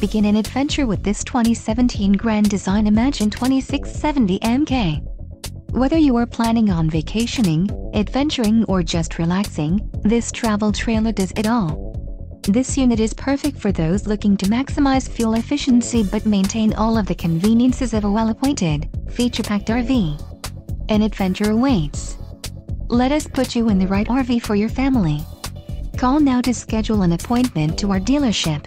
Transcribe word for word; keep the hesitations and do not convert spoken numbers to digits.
Begin an adventure with this twenty seventeen Grand Design Imagine twenty-six seventy M K. Whether you are planning on vacationing, adventuring or just relaxing, this travel trailer does it all. This unit is perfect for those looking to maximize fuel efficiency but maintain all of the conveniences of a well-appointed, feature-packed R V. An adventure awaits. Let us put you in the right R V for your family. Call now to schedule an appointment to our dealership.